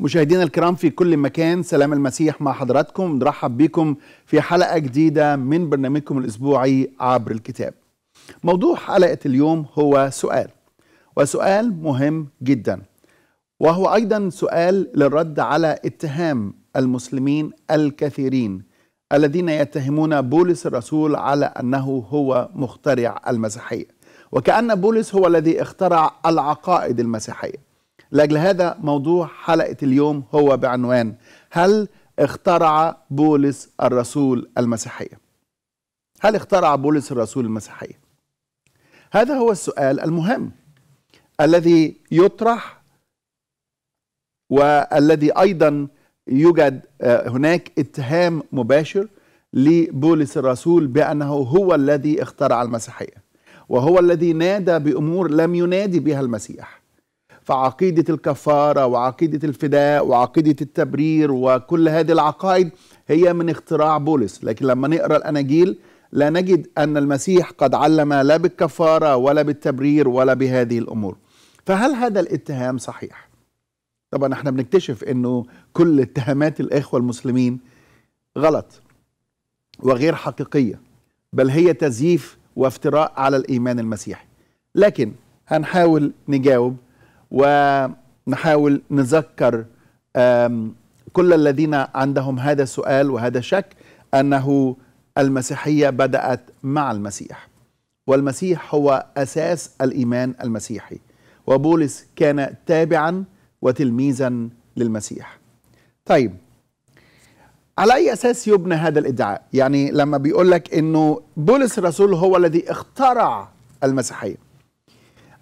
مشاهدينا الكرام في كل مكان، سلام المسيح مع حضراتكم. نرحب بكم في حلقة جديدة من برنامجكم الأسبوعي عبر الكتاب. موضوع حلقة اليوم هو سؤال، وسؤال مهم جدا، وهو أيضا سؤال للرد على اتهام المسلمين الكثيرين الذين يتهمون بولس الرسول على أنه هو مخترع المسيحية، وكأن بولس هو الذي اخترع العقائد المسيحية. لأجل هذا موضوع حلقة اليوم هو بعنوان: هل اخترع بولس الرسول المسيحية؟ هل اخترع بولس الرسول المسيحية؟ هذا هو السؤال المهم الذي يطرح، والذي أيضا يوجد هناك اتهام مباشر لبولس الرسول بأنه هو الذي اخترع المسيحية، وهو الذي نادى بأمور لم ينادي بها المسيح. فعقيدة الكفارة وعقيدة الفداء وعقيدة التبرير وكل هذه العقائد هي من اختراع بولس، لكن لما نقرأ الأناجيل لا نجد أن المسيح قد علم لا بالكفارة ولا بالتبرير ولا بهذه الأمور. فهل هذا الاتهام صحيح؟ طبعا احنا بنكتشف أنه كل اتهامات الإخوة المسلمين غلط وغير حقيقية، بل هي تزييف وافتراء على الإيمان المسيحي. لكن هنحاول نجاوب ونحاول نذكر كل الذين عندهم هذا السؤال وهذا الشك أنه المسيحية بدأت مع المسيح، والمسيح هو أساس الإيمان المسيحي، وبولس كان تابعا وتلميذا للمسيح. طيب، على أي أساس يبنى هذا الإدعاء؟ يعني لما بيقولك أنه بولس الرسول هو الذي اخترع المسيحية،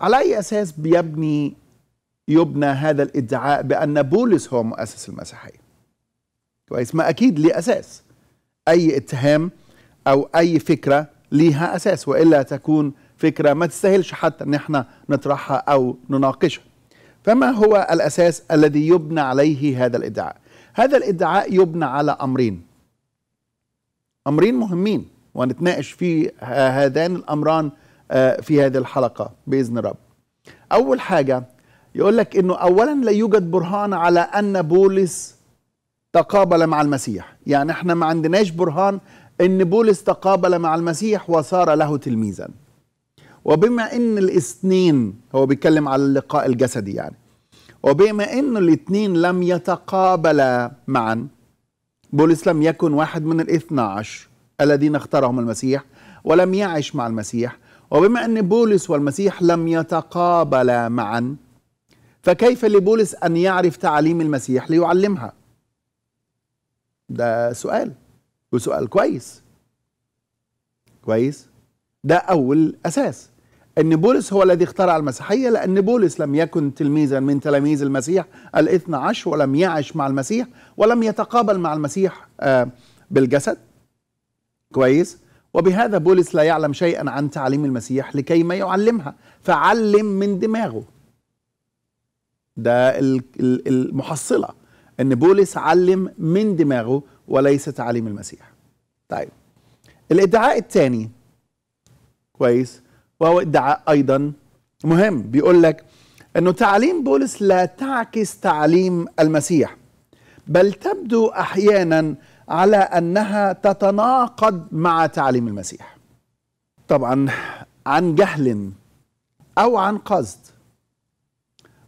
على أي أساس يبنى هذا الادعاء بأن بولس هو مؤسس المسيحية؟ كويس، ما أكيد ليه أساس. أي اتهام أو أي فكرة ليها أساس، وإلا تكون فكرة ما تستاهلش حتى أن احنا نطرحها أو نناقشها. فما هو الأساس الذي يبنى عليه هذا الادعاء؟ هذا الادعاء يبنى على أمرين مهمين، ونتناقش في هذان الأمران في هذه الحلقة بإذن رب. أول حاجة يقول لك أنه أولا لا يوجد برهان على أن بولس تقابل مع المسيح، يعني احنا ما عندناش برهان أن بولس تقابل مع المسيح وصار له تلميذا. وبما أن الاثنين، هو بيتكلم على اللقاء الجسدي يعني، وبما أن الاثنين لم يتقابلا معا، بولس لم يكن واحد من ال12 الذين اختارهم المسيح ولم يعش مع المسيح، وبما أن بولس والمسيح لم يتقابلا معا، فكيف لبولس أن يعرف تعاليم المسيح ليعلمها؟ ده سؤال، وسؤال كويس. ده أول أساس، أن بولس هو الذي اخترع المسيحية، لأن بولس لم يكن تلميذا من تلاميذ المسيح 12، ولم يعش مع المسيح، ولم يتقابل مع المسيح بالجسد. كويس، وبهذا بولس لا يعلم شيئا عن تعليم المسيح لكي ما يعلمها، فعلم من دماغه. ده المحصلة، أن بولس علم من دماغه وليس تعليم المسيح. طيب، الادعاء الثاني كويس، وهو ادعاء أيضا مهم، بيقول لك أنه تعليم بولس لا تعكس تعليم المسيح، بل تبدو أحيانا على أنها تتناقض مع تعليم المسيح، طبعا عن جهل أو عن قصد.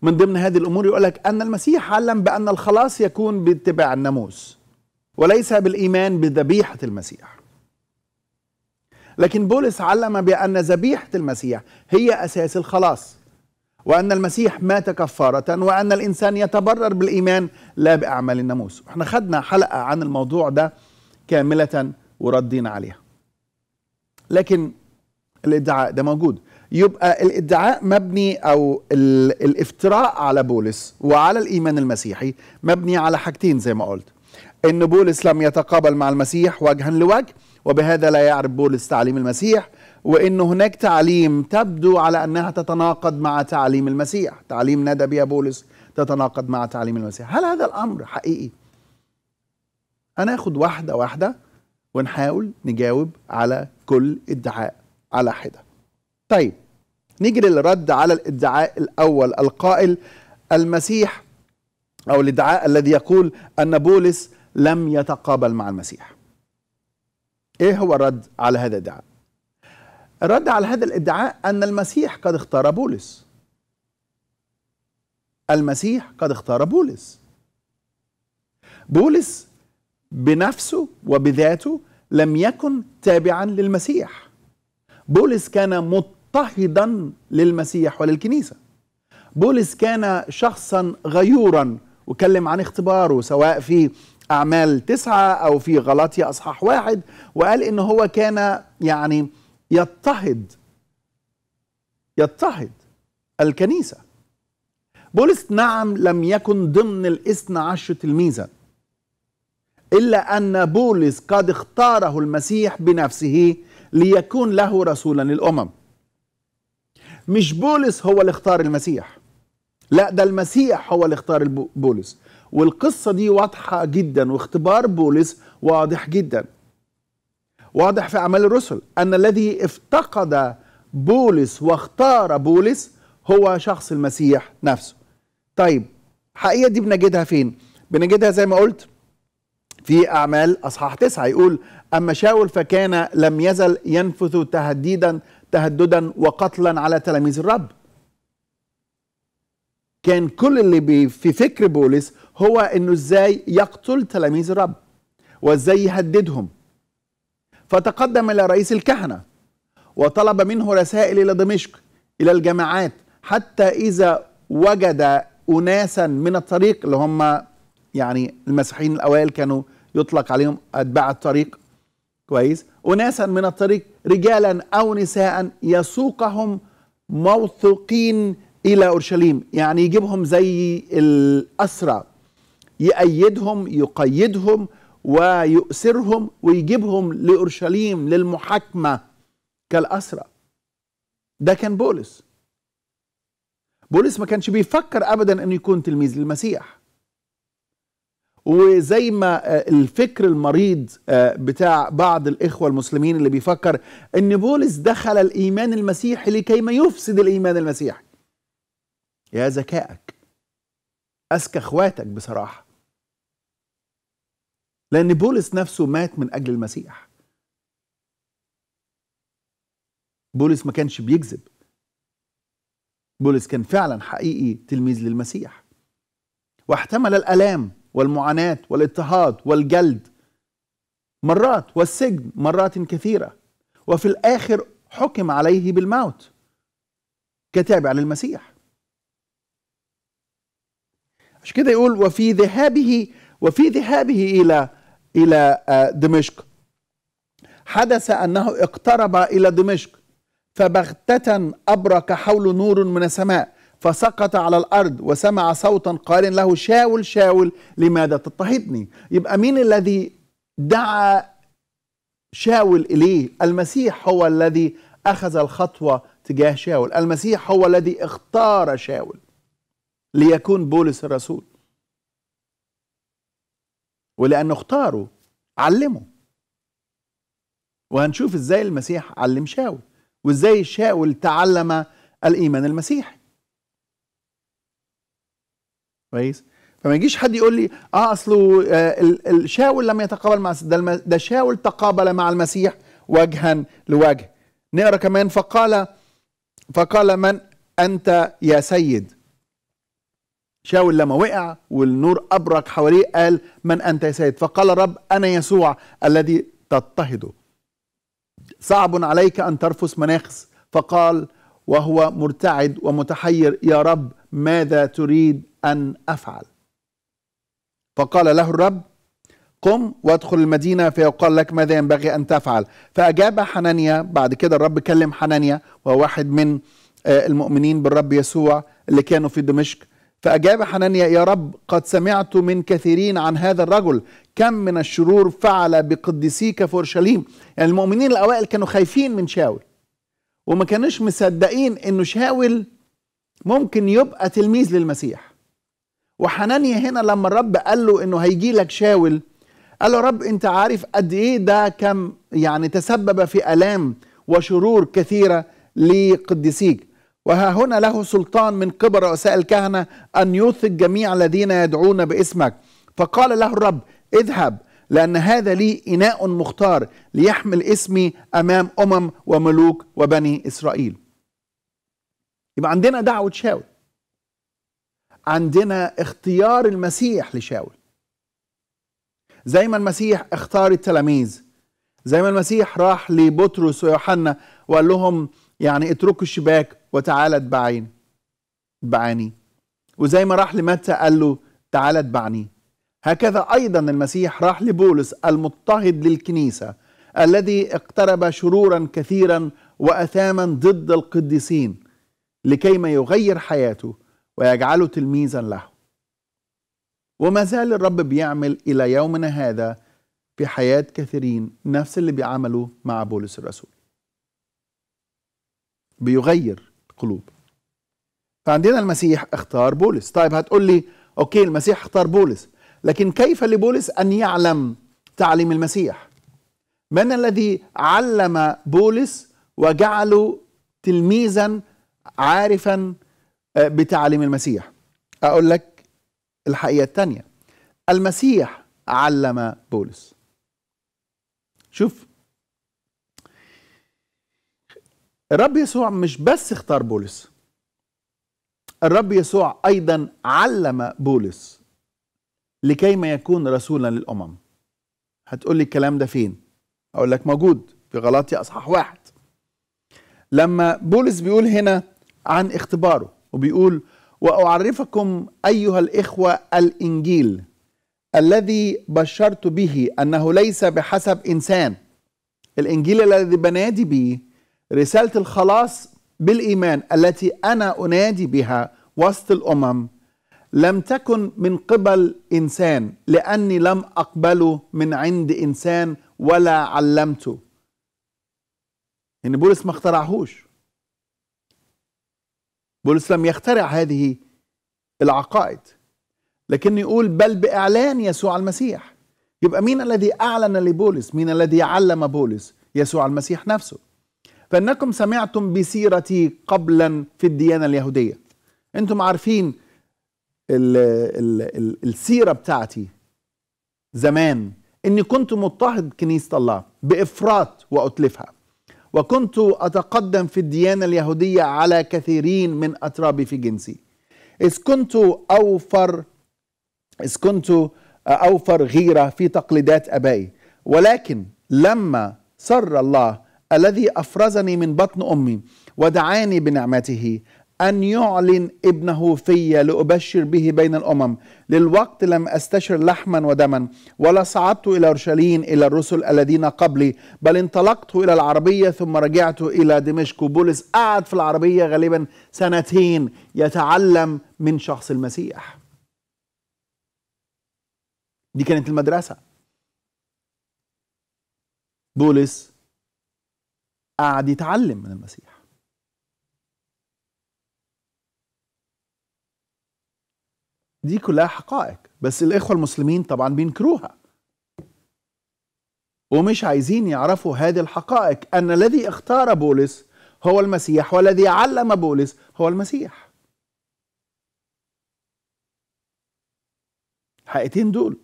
من ضمن هذه الأمور يقولك أن المسيح علم بأن الخلاص يكون باتباع الناموس وليس بالإيمان بذبيحة المسيح، لكن بولس علم بأن ذبيحة المسيح هي أساس الخلاص، وأن المسيح مات كفارة، وأن الإنسان يتبرر بالإيمان لا بأعمال الناموس. احنا خدنا حلقة عن الموضوع ده كاملة وردينا عليها، لكن الادعاء ده موجود. يبقى الادعاء مبني، أو الافتراء على بولس وعلى الإيمان المسيحي مبني على حاجتين زي ما قلت: إن بولس لم يتقابل مع المسيح وجها لوجه، وبهذا لا يعرف بولس تعليم المسيح، وإن هناك تعليم تبدو على أنها تتناقض مع تعليم المسيح. تعليم نادى بها بولس تتناقض مع تعليم المسيح. هل هذا الأمر حقيقي؟ هناخد واحدة واحدة ونحاول نجاوب على كل ادعاء على حدة. طيب، نيجي للرد على الادعاء الأول القائل: المسيح أو الادعاء الذي يقول أن بولس لم يتقابل مع المسيح. إيه هو الرد على هذا الادعاء؟ الرد على هذا الادعاء أن المسيح قد اختار بولس. المسيح قد اختار بولس. بولس بنفسه وبذاته لم يكن تابعا للمسيح. بولس كان مضطهدا للمسيح وللكنيسة. بولس كان شخصا غيورا، وكلم عن اختباره سواء في أعمال 9 أو في غلاطية أصحاح 1، وقال إن هو كان يعني يضطهد الكنيسة. بولس نعم لم يكن ضمن ال12 تلميذا، إلا أن بولس قد اختاره المسيح بنفسه ليكون له رسولا للأمم. مش بولس هو اللي اختار المسيح، لا، ده المسيح هو اللي اختار بولس. والقصة دي واضحة جدا، واختبار بولس واضح جدا، واضح في أعمال الرسل أن الذي افتقد بولس واختار بولس هو شخص المسيح نفسه. طيب الحقيقة دي بنجدها فين؟ بنجدها زي ما قلت في أعمال أصحاح 9، يقول: أما شاول فكان لم يزل ينفث تهددا وقتلا على تلاميذ الرب. كان كل اللي في فكر بولس هو إنه إزاي يقتل تلاميذ الرب وإزاي يهددهم. فتقدم إلى رئيس الكهنة وطلب منه رسائل إلى دمشق، إلى الجماعات، حتى إذا وجد أناسا من الطريق، اللي هم يعني المسيحيين الأوائل كانوا يطلق عليهم أتباع الطريق، كويس، أناسا من الطريق رجالا أو نساء يسوقهم موثوقين إلى أورشليم. يعني يجيبهم زي الأسرى، يأيدهم، يقيدهم ويؤسرهم ويجيبهم لأورشليم للمحاكمة كالأسرى. ده كان بولس. بولس ما كانش بيفكر أبدا أن يكون تلميذ للمسيح. وزي ما الفكر المريض بتاع بعض الإخوة المسلمين اللي بيفكر أن بولس دخل الإيمان المسيحي لكي ما يفسد الإيمان المسيحي. يا ذكائك، أذكى إخواتك بصراحة، لأن بولس نفسه مات من أجل المسيح. بولس ما كانش بيكذب، بولس كان فعلا حقيقي تلميذ للمسيح، واحتمل الألام والمعاناة والاضطهاد والجلد مرات، والسجن مرات كثيرة، وفي الآخر حكم عليه بالموت كتابع للمسيح. عشان كده يقول: وفي ذهابه إلى دمشق حدث أنه اقترب إلى دمشق، فبغتة أبرك حول نور من السماء، فسقط على الأرض وسمع صوتا قائلا له: شاول شاول لماذا تضطهدني؟ يبقى مين الذي دعا شاول إليه؟ المسيح هو الذي أخذ الخطوة تجاه شاول. المسيح هو الذي اختار شاول ليكون بولس الرسول، ولأنه اختاره علمه. وهنشوف ازاي المسيح علم شاول، وازاي شاول تعلم الإيمان المسيحي. كويس؟ فما يجيش حد يقول لي اصله شاول لم يتقابل مع ده شاول تقابل مع المسيح وجها لوجه. نقرا كمان: فقال من أنت يا سيد؟ شاول لما وقع والنور أبرق حواليه قال: من أنت يا سيد؟ فقال الرب: أنا يسوع الذي تضطهده. صعب عليك أن ترفس مناخس. فقال وهو مرتعد ومتحير: يا رب، ماذا تريد أن أفعل؟ فقال له الرب: قم وادخل المدينة فيقال لك ماذا ينبغي أن تفعل. فأجاب حنانيا. بعد كده الرب كلم حنانيا، وهو واحد من المؤمنين بالرب يسوع اللي كانوا في دمشق. فأجاب حنانيا: يا رب، قد سمعت من كثيرين عن هذا الرجل، كم من الشرور فعل بقدسيك في أورشليم. يعني المؤمنين الأوائل كانوا خايفين من شاول، وما كانوش مصدقين إنه شاول ممكن يبقى تلميذ للمسيح. وحنانيا هنا لما الرب قال له إنه هيجي لك شاول، قال له: رب، أنت عارف قد إيه ده كم يعني تسبب في آلام وشرور كثيرة لقدسيك. وها هنا له سلطان من قبل رؤساء الكهنة أن يوثق جميع الذين يدعون باسمك. فقال له الرب: اذهب، لأن هذا لي إناء مختار ليحمل اسمي أمام أمم وملوك وبني إسرائيل. يبقى عندنا دعوة شاول، عندنا اختيار المسيح لشاول. زي ما المسيح اختار التلاميذ، زي ما المسيح راح لبطرس ويوحنا وقال لهم يعني اتركوا الشباك وتعالى اتبعاني، وزي ما راح لمتى قال له تعالى اتبعني، هكذا أيضا المسيح راح لبولس المضطهد للكنيسة الذي اقترب شرورا كثيرا وأثاما ضد القديسين لكيما يغير حياته ويجعله تلميذا له. وما زال الرب بيعمل إلى يومنا هذا في حياة كثيرين نفس اللي بيعملوا مع بولس الرسول، بيغير قلوب. فعندنا المسيح اختار بولس. طيب هتقول لي أوكي المسيح اختار بولس، لكن كيف لبولس أن يعلم تعليم المسيح؟ من الذي علم بولس وجعله تلميذا عارفا بتعليم المسيح؟ أقول لك الحقيقة الثانية، المسيح علم بولس. شوف الرب يسوع مش بس اختار بولس، الرب يسوع أيضا علم بولس لكيما يكون رسولا للأمم. هتقول لي الكلام ده فين؟ أقول لك موجود في غلاطية أصحاح 1، لما بولس بيقول هنا عن اختباره وبيقول: وأعرفكم أيها الإخوة الإنجيل الذي بشرت به، أنه ليس بحسب إنسان. الإنجيل الذي بنادي به، رسالة الخلاص بالإيمان التي أنا أنادي بها وسط الأمم، لم تكن من قبل إنسان، لأني لم أقبله من عند إنسان ولا علمته. إن بولس ما اخترعهوش، بولس لم يخترع هذه العقائد، لكن يقول بل بإعلان يسوع المسيح. يبقى مين الذي أعلن لبولس؟ مين الذي علم بولس؟ يسوع المسيح نفسه. فإنكم سمعتم بسيرتي قبلا في الديانة اليهودية، أنتم عارفين السيرة بتاعتي زمان، إني كنت مضطهد كنيسة الله بإفراط وأتلفها، وكنت أتقدم في الديانة اليهودية على كثيرين من أترابي في جنسي، إذ كنت أوفر غيرة في تقليدات أبائي. ولكن لما سر الله الذي أفرزني من بطن أمي ودعاني بنعمته أن يعلن ابنه في لأبشر به بين الأمم، للوقت لم أستشر لحما ودما، ولا صعدت إلى أورشليم إلى الرسل الذين قبلي، بل انطلقت إلى العربية ثم رجعت إلى دمشق. وبولس قعد في العربية غالبا 2 سنين يتعلم من شخص المسيح. دي كانت المدرسة. بولس قعد يتعلم من المسيح. دي كلها حقائق، بس الإخوة المسلمين طبعا بينكروها ومش عايزين يعرفوا هذه الحقائق، أن الذي اختار بولس هو المسيح، والذي علم بولس هو المسيح. الحقيقتين دول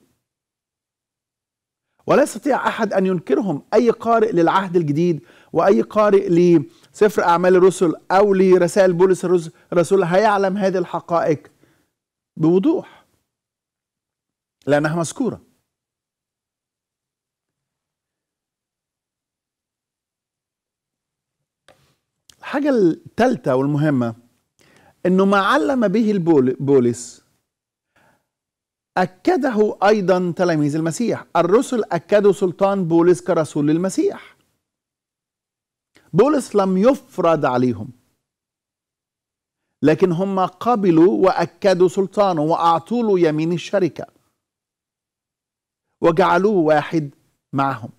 ولا يستطيع أحد أن ينكرهم، أي قارئ للعهد الجديد وأي قارئ لسفر أعمال الرسل أو لرسائل بولس الرسول هيعلم هذه الحقائق بوضوح لأنها مذكورة. الحاجة الثالثة والمهمة، أنه ما علم به بولس أكده أيضا تلاميذ المسيح. الرسل أكدوا سلطان بولس كرسول للمسيح. بولس لم يفرض عليهم، لكن هم قبلوا وأكدوا سلطانه وأعطوا له يمين الشركة وجعلوه واحد معهم.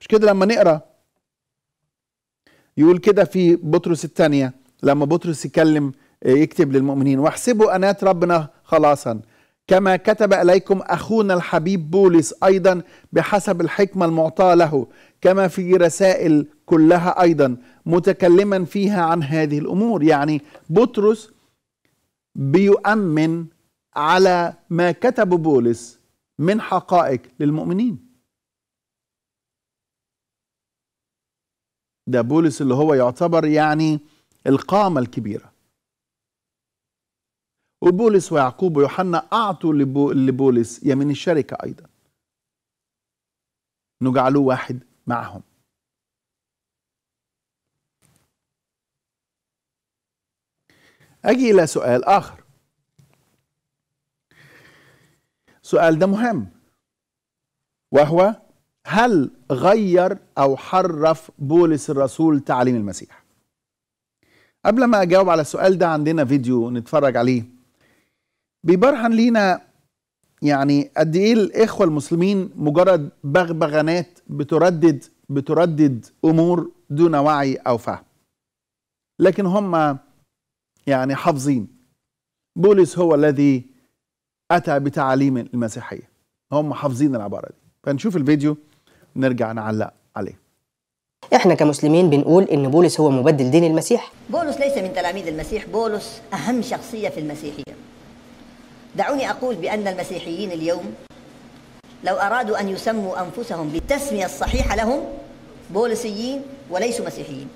مش كده لما نقرأ يقول كده في بطرس الثانية، لما بطرس يكتب للمؤمنين: واحسبوا أناة ربنا خلاصا، كما كتب إليكم أخونا الحبيب بولس أيضا بحسب الحكمة المعطاة له، كما في رسائل كلها أيضا، متكلما فيها عن هذه الأمور. يعني بطرس بيؤمن على ما كتبه بولس من حقائق للمؤمنين. ده بولس اللي هو يعتبر يعني القامة الكبيرة. وبولس ويعقوب ويوحنا أعطوا لبولس يمين الشركة أيضا، نجعلوه واحد معهم. أجي إلى سؤال آخر. سؤال ده مهم، وهو هل غير أو حرف بولس الرسول تعليم المسيح؟ قبل ما أجاوب على السؤال ده عندنا فيديو نتفرج عليه بيبرهن لينا يعني قد إيه الإخوة المسلمين مجرد بغبغانات بتردد أمور دون وعي أو فهم، لكن هم يعني حافظين. بولس هو الذي أتى بتعاليم المسيحية، هم حافظين العبارة دي. فنشوف الفيديو ونرجع نعلق عليه. احنا كمسلمين بنقول ان بولس هو مبدل دين المسيح. بولس ليس من تلاميذ المسيح، بولس اهم شخصية في المسيحية. دعوني اقول بان المسيحيين اليوم لو ارادوا ان يسموا انفسهم بالتسمية الصحيحة لهم بولسيين وليسوا مسيحيين،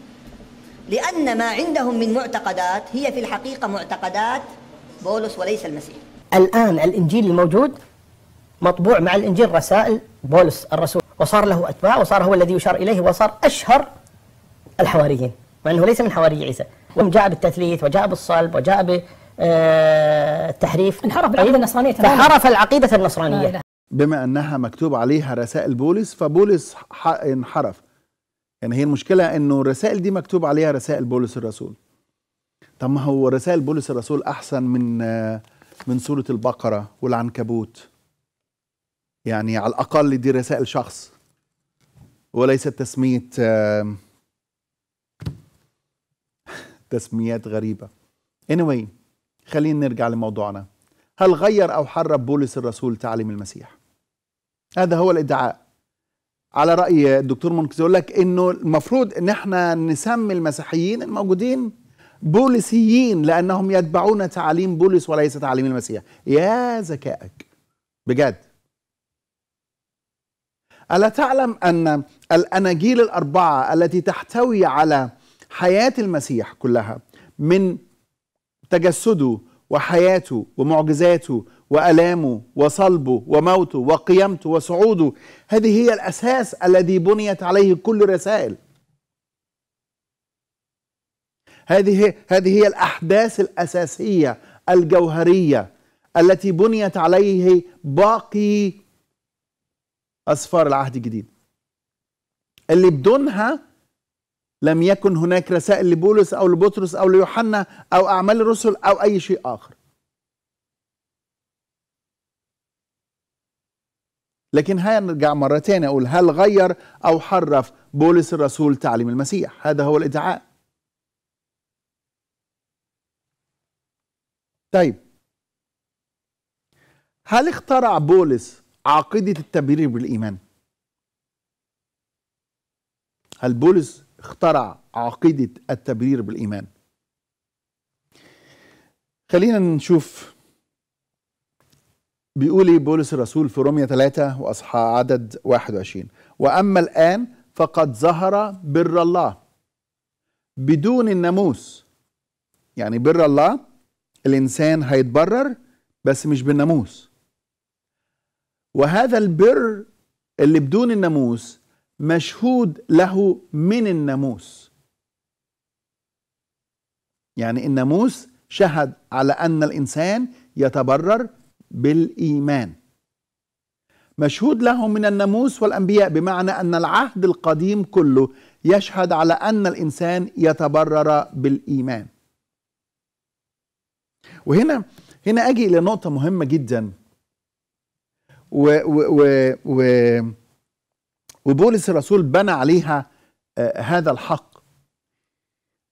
لان ما عندهم من معتقدات هي في الحقيقة معتقدات بولس وليس المسيح. الان الانجيل الموجود مطبوع مع الانجيل رسائل بولس الرسول، وصار له اتباع وصار هو الذي يشار اليه وصار اشهر الحواريين، مع انه ليس من حواري عيسى، وجاء بالتثليث وجاء بالصلب وجاء بالتحريف، انحرف العقيده النصرانيه تماما، انحرف العقيده النصرانيه. بما انها مكتوب عليها رسائل بولس فبولس انحرف. يعني هي المشكله انه الرسائل دي مكتوب عليها رسائل بولس الرسول. طب ما هو رسائل بولس الرسول احسن من سوره البقره والعنكبوت. يعني على الأقل دي رسائل شخص وليست تسميات غريبة. anyway خلينا نرجع لموضوعنا. هل غير أو حرف بولس الرسول تعليم المسيح؟ هذا هو الادعاء. على رأي الدكتور منقذ يقول لك إنه المفروض إن احنا نسمي المسيحيين الموجودين بولسيين لأنهم يتبعون تعليم بولس وليس تعليم المسيح. يا ذكائك بجد. ألا تعلم أن الأناجيل الأربعة التي تحتوي على حياة المسيح كلها من تجسده وحياته ومعجزاته وألامه وصلبه وموته وقيامته وصعوده، هذه هي الأساس الذي بنيت عليه كل الرسائل. هذه هي الأحداث الأساسية الجوهرية التي بنيت عليه باقي أسفار العهد الجديد، اللي بدونها لم يكن هناك رسائل لبولس أو لبطرس أو ليوحنا أو أعمال الرسل أو أي شيء آخر. لكن هنرجع مرة تانية أقول هل غير أو حرف بولس الرسول تعليم المسيح؟ هذا هو الادعاء. طيب هل اخترع بولس عقيدة التبرير بالإيمان؟ هل بولس اخترع عقيدة التبرير بالإيمان؟ خلينا نشوف بيقول ايه بولس الرسول في رومية 3 وأصحاح عدد 21: وأما الآن فقد ظهر بر الله بدون الناموس. يعني بر الله الإنسان هيتبرر بس مش بالناموس. وهذا البر اللي بدون الناموس مشهود له من الناموس. يعني الناموس شهد على أن الإنسان يتبرر بالإيمان، مشهود له من الناموس والأنبياء، بمعنى أن العهد القديم كله يشهد على أن الإنسان يتبرر بالإيمان. وهنا أجي إلى نقطة مهمة جداً. وبولس الرسول بنى عليها هذا الحق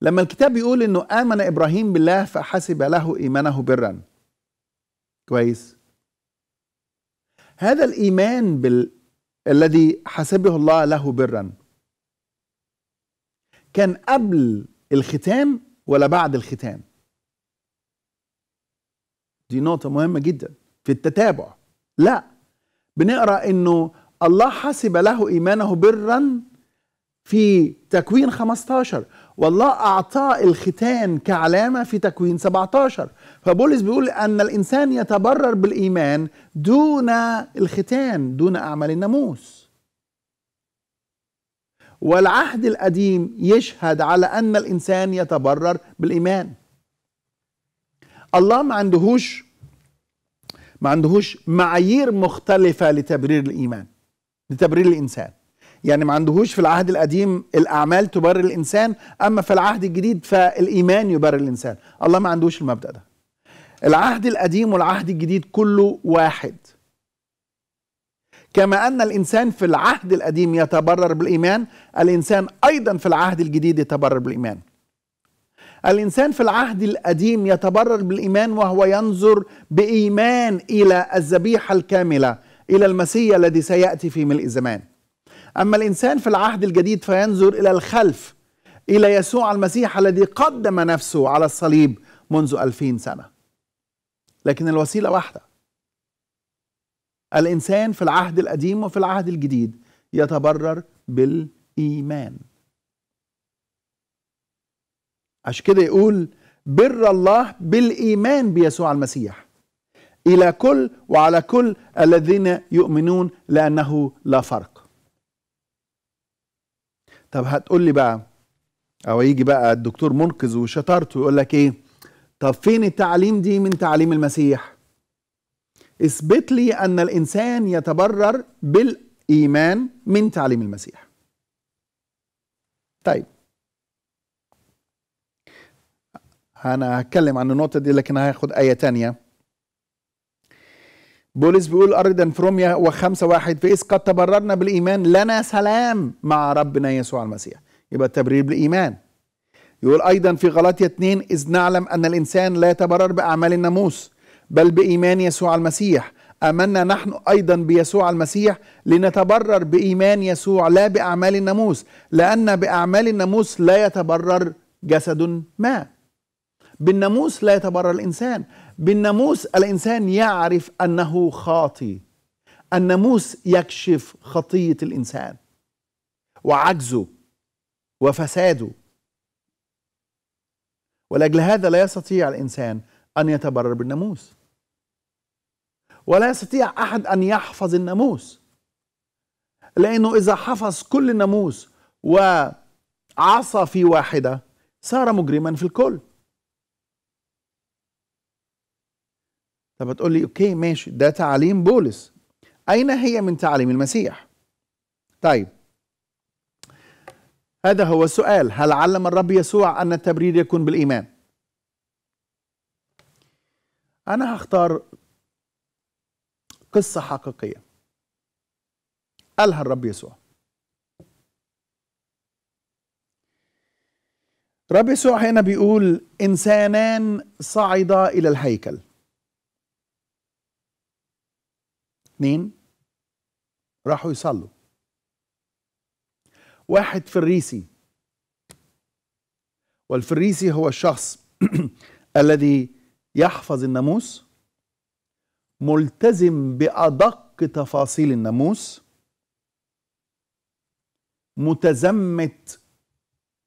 لما الكتاب يقول انه آمن إبراهيم بالله فحسب له إيمانه برا. كويس، هذا الإيمان الذي حسبه الله له برا كان قبل الختام ولا بعد الختام؟ دي نقطة مهمة جدا في التتابع. لا، بنقرأ انه الله حسب له ايمانه برا في تكوين 15، والله اعطاه الختان كعلامة في تكوين 17. فبولس بيقول ان الانسان يتبرر بالايمان دون الختان، دون اعمال الناموس. والعهد القديم يشهد على ان الانسان يتبرر بالايمان. الله ما عندهوش معايير مختلفة لتبرير الإيمان، لتبرير الإنسان. يعني ما عندهوش في العهد القديم الأعمال تبرر الإنسان، أما في العهد الجديد فالإيمان يبرر الإنسان. الله ما عندهوش المبدأ ده. العهد القديم والعهد الجديد كله واحد. كما أن الإنسان في العهد القديم يتبرر بالإيمان، الإنسان أيضا في العهد الجديد يتبرر بالإيمان. الإنسان في العهد القديم يتبرر بالإيمان وهو ينظر بإيمان إلى الذبيحة الكاملة، إلى المسيح الذي سيأتي في ملء الزمان. أما الإنسان في العهد الجديد فينظر إلى الخلف، إلى يسوع المسيح الذي قدم نفسه على الصليب منذ 2000 سنة. لكن الوسيلة واحدة. الإنسان في العهد القديم وفي العهد الجديد يتبرر بالإيمان. عشان كده يقول بر الله بالإيمان بيسوع المسيح إلى كل وعلى كل الذين يؤمنون لأنه لا فرق. طب هتقول لي بقى، أو يجي بقى الدكتور منقذ وشطارته يقول لك إيه، طب فين التعليم دي من تعليم المسيح؟ اثبت لي أن الإنسان يتبرر بالإيمان من تعليم المسيح. طيب أنا هتكلم عن النقطة دي، لكن هاخد آية تانية. بولس بيقول أيضا في روميا 5:1 فإذ قد تبررنا بالإيمان لنا سلام مع ربنا يسوع المسيح. يبقى التبرير بالإيمان. يقول أيضا في غلاطية 2 إذ نعلم أن الإنسان لا يتبرر بأعمال الناموس بل بإيمان يسوع المسيح. آمنا نحن أيضا بيسوع المسيح لنتبرر بإيمان يسوع لا بأعمال الناموس، لأن بأعمال الناموس لا يتبرر جسد ما. بالناموس لا يتبرر الإنسان. بالناموس الإنسان يعرف أنه خاطي. الناموس يكشف خطية الإنسان وعجزه وفساده، ولأجل هذا لا يستطيع الإنسان أن يتبرر بالناموس، ولا يستطيع أحد أن يحفظ الناموس، لأنه إذا حفظ كل الناموس وعصى في واحدة صار مجرما في الكل. طب هتقول لي اوكي ماشي، ده تعاليم بولس، اين هي من تعاليم المسيح؟ طيب هذا هو السؤال. هل علم الرب يسوع ان التبرير يكون بالايمان؟ انا هختار قصة حقيقية قالها الرب يسوع. الرب يسوع هنا بيقول انسانان صعدا الى الهيكل، راحوا يصلوا، واحد فريسي، والفريسي هو الشخص الذي يحفظ الناموس، ملتزم بأدق تفاصيل الناموس، متزمت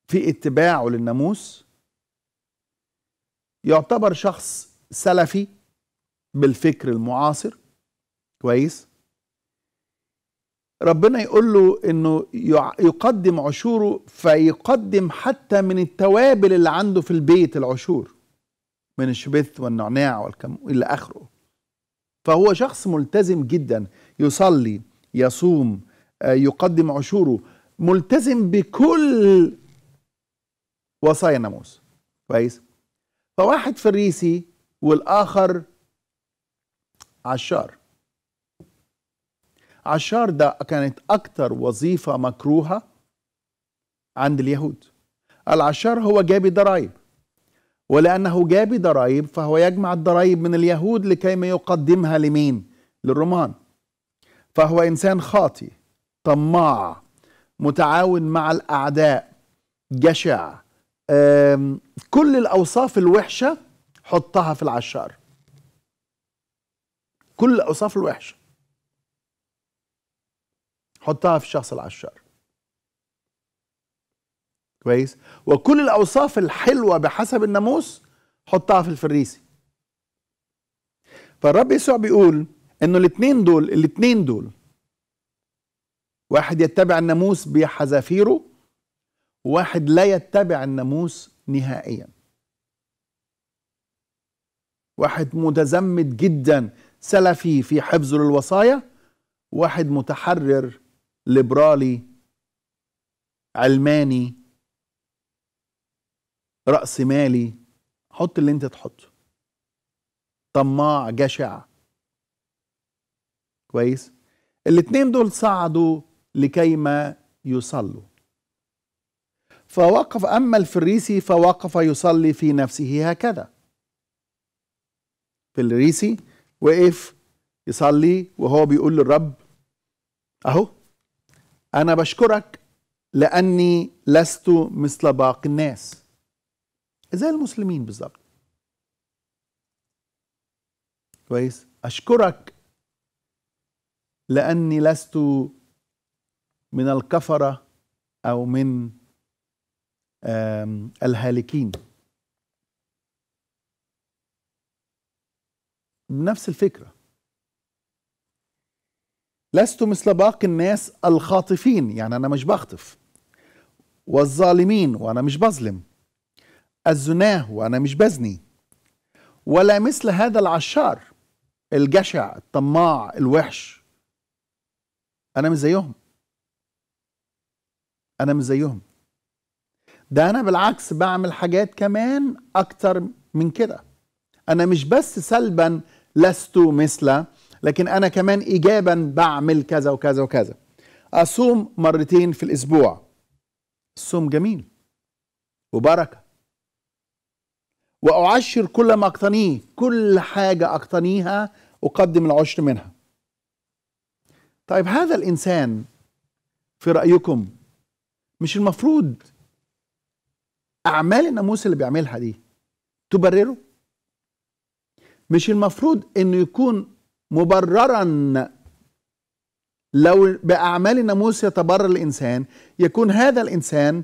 في اتباعه للناموس، يعتبر شخص سلفي بالفكر المعاصر. كويس. ربنا يقول له انه يقدم عشوره، فيقدم حتى من التوابل اللي عنده في البيت، العشور من الشبث والنعناع والكمون الى اخره. فهو شخص ملتزم جدا، يصلي، يصوم، يقدم عشوره، ملتزم بكل وصايا الناموس. كويس. فواحد فريسي والاخر عشار. عشار ده كانت أكتر وظيفة مكروهة عند اليهود. العشار هو جابي ضرائب، ولأنه جابي ضرائب فهو يجمع الضرائب من اليهود لكيما يقدمها لمين؟ للرومان. فهو إنسان خاطي، طماع، متعاون مع الأعداء، جشع، كل الأوصاف الوحشة حطها في العشار. كل الأوصاف الوحشة حطها في الشخص العشار. كويس؟ وكل الأوصاف الحلوة بحسب الناموس حطها في الفريسي. فالرب يسوع بيقول إنه الاتنين دول واحد يتبع الناموس بحذافيره، وواحد لا يتبع الناموس نهائيا. واحد متزمت جدا سلفي في حفظه للوصايا، واحد متحرر ليبرالي علماني رأس مالي. حط اللي انت تحطه، طماع جشع. كويس؟ الاتنين دول صعدوا لكيما يصلوا. فوقف، أما الفريسي فوقف يصلي في نفسه هكذا. الفريسي وقف يصلي وهو بيقول للرب أهو أنا بشكرك لأني لست مثل باقي الناس، زي المسلمين بالظبط. كويس؟ أشكرك لأني لست من الكفرة أو من الهالكين. بنفس الفكرة، لست مثل باقي الناس الخاطفين، يعني أنا مش بخطف، والظالمين وأنا مش بظلم، الزناه وأنا مش بزني، ولا مثل هذا العشار الجشع الطماع الوحش. أنا مش زيهم، ده أنا بالعكس بعمل حاجات كمان أكتر من كده. أنا مش بس سلبا لست مثله، لكن أنا كمان إيجابا بعمل كذا وكذا وكذا. أصوم مرتين في الأسبوع، الصوم جميل وبركة، وأعشر كل ما أقتنيه، كل حاجة أقتنيها أقدم العشر منها. طيب هذا الإنسان في رأيكم مش المفروض أعمال الناموس اللي بيعملها دي تبرره؟ مش المفروض إنه يكون مبررا؟ لو بأعمال الناموس يتبرر الإنسان، يكون هذا الإنسان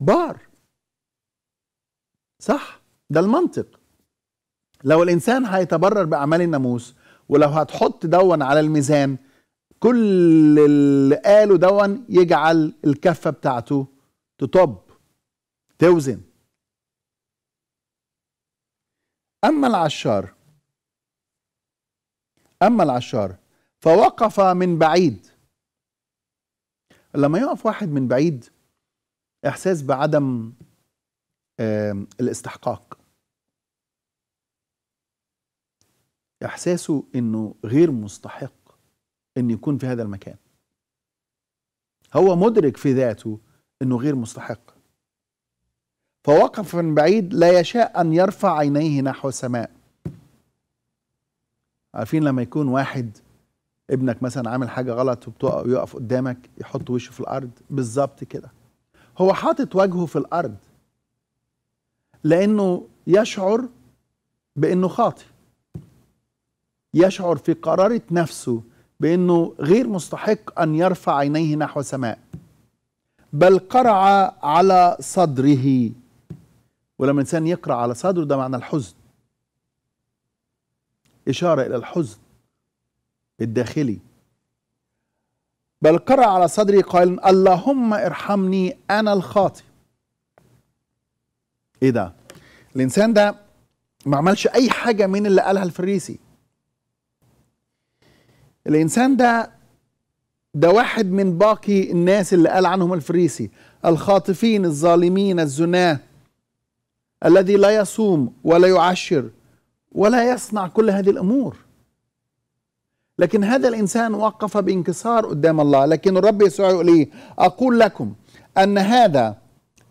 بار، صح؟ ده المنطق. لو الإنسان هيتبرر بأعمال الناموس، ولو هتحط دون على الميزان كل اللي قاله دون، يجعل الكفة بتاعته تطب توزن. أما العشار فوقف من بعيد. لما يقف واحد من بعيد، إحساس بعدم الاستحقاق، إحساسه إنه غير مستحق إن يكون في هذا المكان. هو مدرك في ذاته إنه غير مستحق. فوقف من بعيد لا يشاء أن يرفع عينيه نحو السماء. عارفين لما يكون واحد ابنك مثلا عامل حاجة غلط ويقف قدامك يحط وشه في الأرض؟ بالظبط كده، هو حاطط وجهه في الأرض لأنه يشعر بأنه خاطئ، يشعر في قرارة نفسه بأنه غير مستحق أن يرفع عينيه نحو السماء، بل قرع على صدره. ولما الإنسان يقرع على صدره ده معنى الحزن، إشارة إلى الحزن الداخلي. بل قرع على صدره قائلا اللهم ارحمني أنا الخاطئ. إيه ده؟ الإنسان ده ما عملش أي حاجة من اللي قالها الفريسي. الإنسان ده واحد من باقي الناس اللي قال عنهم الفريسي، الخاطفين الظالمين الزناه، الذي لا يصوم ولا يعشر ولا يصنع كل هذه الأمور. لكن هذا الإنسان وقف بانكسار قدام الله. لكن الرب يسوع يقول إيه؟ أقول لكم أن هذا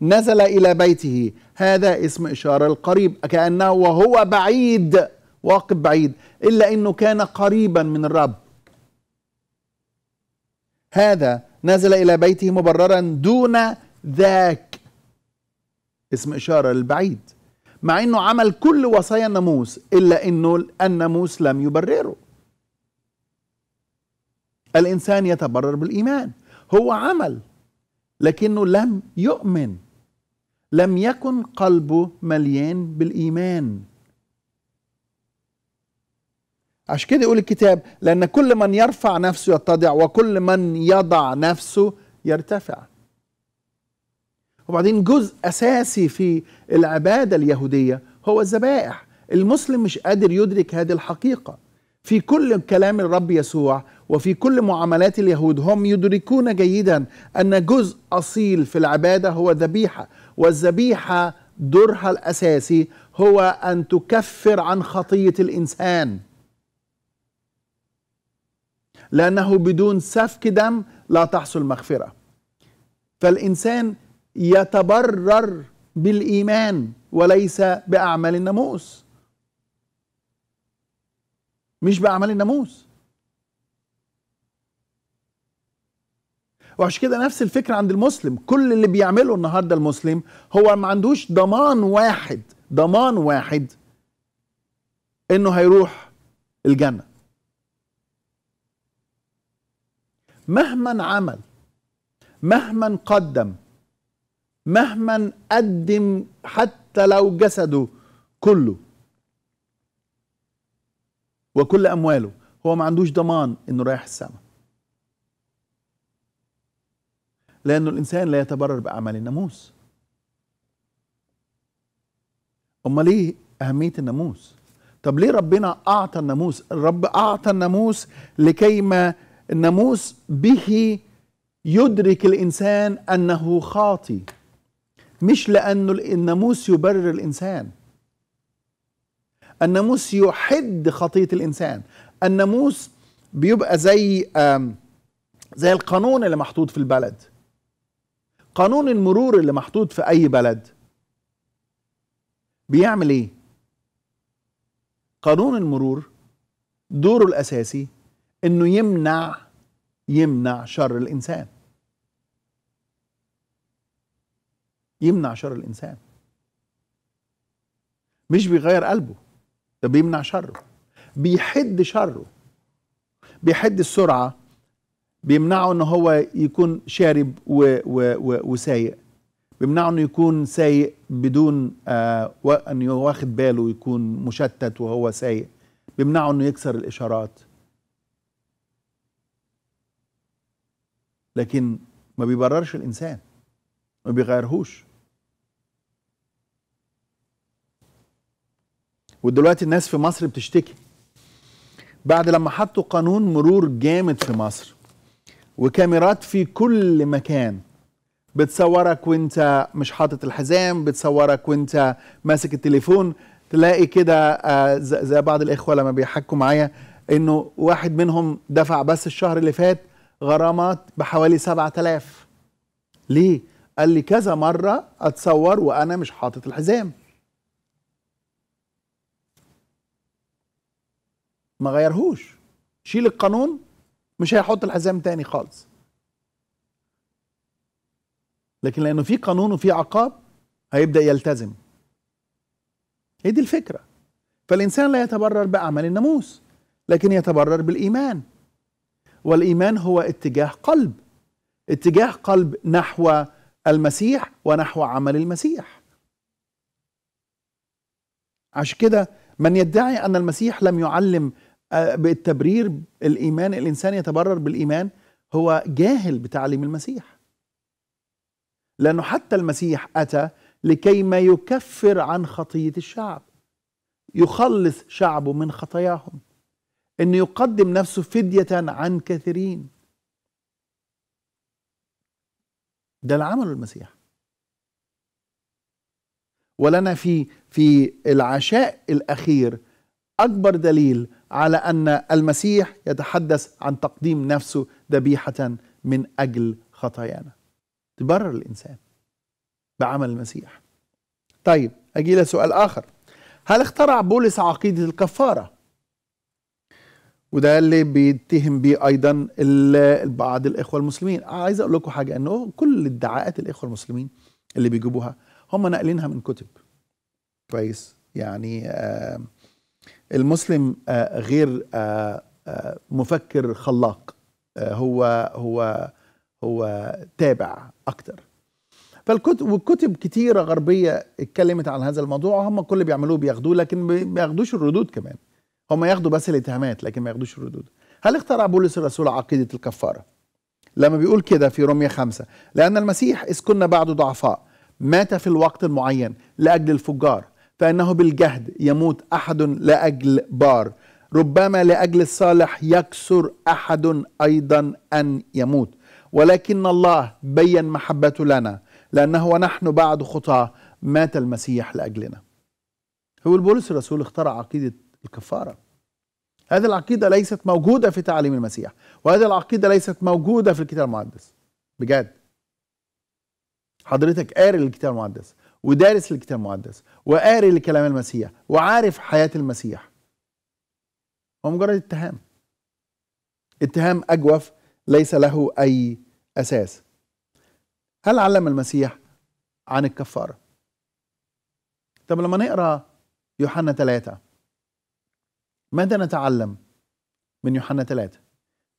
نزل إلى بيته. هذا اسم إشارة القريب، كأنه وهو بعيد واقف بعيد، إلا أنه كان قريبا من الرب. هذا نزل إلى بيته مبررا دون ذاك اسم إشارة للبعيد، مع أنه عمل كل وصايا الناموس إلا أنه الناموس لم يبرره. الإنسان يتبرر بالإيمان، هو عمل لكنه لم يؤمن، لم يكن قلبه مليان بالإيمان. عشان كده يقول الكتاب: لأن كل من يرفع نفسه يتضع وكل من يضع نفسه يرتفع. وبعدين جزء أساسي في العبادة اليهودية هو الذبائح. المسلم مش قادر يدرك هذه الحقيقة. في كل كلام الرب يسوع وفي كل معاملات اليهود هم يدركون جيدا أن جزء أصيل في العبادة هو ذبيحة، والذبيحة دورها الأساسي هو أن تكفر عن خطية الإنسان، لأنه بدون سفك دم لا تحصل مغفرة. فالإنسان يتبرر بالإيمان وليس بأعمال الناموس، مش بأعمال الناموس. وعشان كده نفس الفكرة عند المسلم. كل اللي بيعمله النهاردة المسلم هو ما عندوش ضمان واحد إنه هيروح الجنة. مهما عمل، مهما قدم، مهما قدم، حتى لو جسده كله وكل أمواله، هو ما عندوش ضمان إنه رايح السماء، لأنه الإنسان لا يتبرر بأعمال الناموس. أمال إيه أهمية الناموس؟ طب ليه ربنا أعطى الناموس؟ الرب أعطى الناموس لكيما الناموس به يدرك الإنسان أنه خاطي، مش لأنه الناموس يبرر الإنسان. الناموس يحد خطية الإنسان. الناموس بيبقى زي القانون اللي محطوط في البلد، قانون المرور اللي محطوط في أي بلد. بيعمل إيه؟ قانون المرور دوره الأساسي إنه يمنع شر الإنسان، يمنع شر الإنسان، مش بيغير قلبه، ده بيمنع شره، بيحد شره، بيحد السرعة، بيمنعه إنه هو يكون شارب وسايق، بيمنعه إنه يكون سايق بدون إنه واخد باله ويكون مشتت وهو سايق، بيمنعه إنه يكسر الإشارات، لكن ما بيبررش الإنسان، ما بيغيرهوش. ودلوقتي الناس في مصر بتشتكي بعد لما حطوا قانون مرور جامد في مصر وكاميرات في كل مكان بتصورك وانت مش حاطط الحزام، بتصورك وانت ماسك التليفون. تلاقي كده زي بعض الإخوة لما بيحكوا معايا إنه واحد منهم دفع بس الشهر اللي فات غرامات بحوالي 7000. ليه؟ قال لي كذا مرة أتصور وأنا مش حاطط الحزام، ما غيرهوش. شيل القانون، مش هيحط الحزام تاني خالص، لكن لأنه في قانون وفي عقاب هيبدأ يلتزم. هي دي الفكرة. فالإنسان لا يتبرر بأعمال الناموس لكن يتبرر بالإيمان، والإيمان هو اتجاه قلب، اتجاه قلب نحو المسيح ونحو عمل المسيح. عشان كده من يدعي أن المسيح لم يعلم بالتبرير الإيمان، الإنسان يتبرر بالإيمان، هو جاهل بتعليم المسيح، لأنه حتى المسيح أتى لكيما يكفر عن خطية الشعب، يخلص شعبه من خطاياهم، إنه يقدم نفسه فدية عن كثيرين. ده اللي عمله المسيح. ولنا في العشاء الأخير أكبر دليل على أن المسيح يتحدث عن تقديم نفسه ذبيحة من أجل خطايانا. تبرر الإنسان بعمل المسيح. طيب أجي لسؤال آخر: هل اخترع بولس عقيدة الكفارة؟ وده اللي بيتهم بيه ايضا بعض الاخوه المسلمين. عايز اقول لكم حاجه، انه كل ادعاءات الاخوه المسلمين اللي بيجيبوها هم ناقلينها من كتب. كويس؟ يعني المسلم غير مفكر خلاق، هو تابع اكتر. فالكتب والكتب كتيرة غربية اتكلمت عن هذا الموضوع. هم كل اللي بيعملوه بياخدوه، لكن ما ياخدوش الردود كمان. هم ياخدوا بس الاتهامات لكن ما ياخدوش الردود. هل اخترع بولس الرسول عقيدة الكفارة؟ لما بيقول كده في رومية 5، لأن المسيح إذ كنا بعد ضعفاء مات في الوقت المعين لأجل الفجار، فإنه بالجهد يموت أحد لأجل بار، ربما لأجل الصالح يكسر أحد أيضا أن يموت، ولكن الله بين محبته لنا لأنه ونحن بعد خطاة مات المسيح لأجلنا. هو بولس الرسول اخترع عقيدة الكفارة. هذه العقيدة ليست موجودة في تعاليم المسيح، وهذه العقيدة ليست موجودة في الكتاب المقدس. بجد حضرتك قاري للكتاب المقدس ودارس الكتاب المقدس وقاري لكلام المسيح وعارف حياة المسيح، هو مجرد اتهام. اتهام أجوف ليس له أي أساس. هل علم المسيح عن الكفارة؟ طب لما نقرأ يوحنا 3 ماذا نتعلم من يوحنا 3؟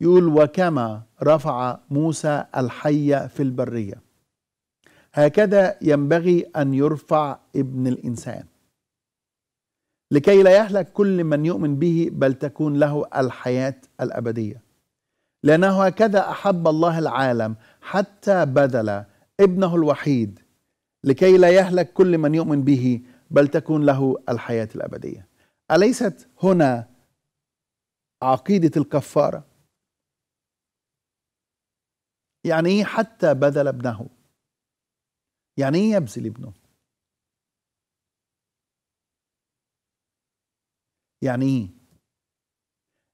يقول وكما رفع موسى الحية في البرية هكذا ينبغي أن يرفع ابن الإنسان لكي لا يهلك كل من يؤمن به بل تكون له الحياة الأبدية، لأنه هكذا أحب الله العالم حتى بذل ابنه الوحيد لكي لا يهلك كل من يؤمن به بل تكون له الحياة الأبدية. أليست هنا عقيدة الكفارة؟ يعني إيه حتى بذل ابنه؟ يعني إيه يبذل ابنه؟ يعني إيه؟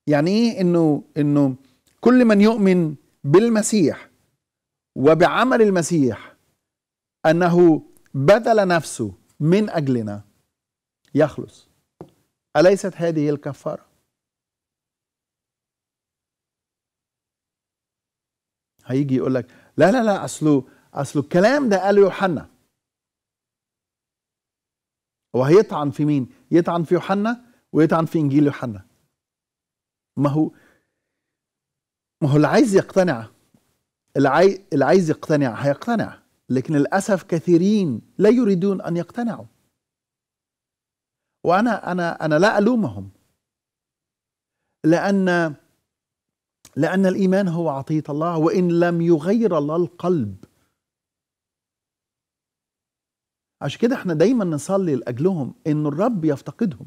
يعني إيه إنه كل من يؤمن بالمسيح وبعمل المسيح أنه بذل نفسه من أجلنا يخلص. أليست هذه الكفارة؟ هيجي يقول لك لا لا لا، أصله الكلام ده قاله يوحنا. وهيطعن في مين؟ يطعن في يوحنا ويطعن في إنجيل يوحنا. ما هو اللي عايز يقتنع هيقتنع، لكن للأسف كثيرين لا يريدون أن يقتنعوا. وأنا لا ألومهم، لأن الإيمان هو عطية الله، وإن لم يغير الله القلب. عشان كده احنا دايما نصلي لأجلهم إن الرب يفتقدهم.